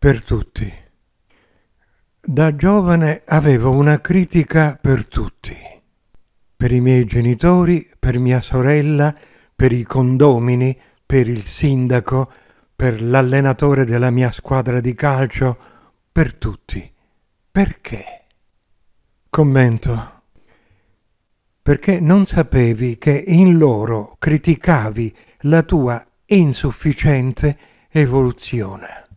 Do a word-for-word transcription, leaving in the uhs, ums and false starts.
per tutti. Da giovane avevo una critica per tutti, per i miei genitori, per mia sorella, per i condomini, per il sindaco, per l'allenatore della mia squadra di calcio, per tutti. Perché? Commento. Perché non sapevi che in loro criticavi la tua insufficiente evoluzione.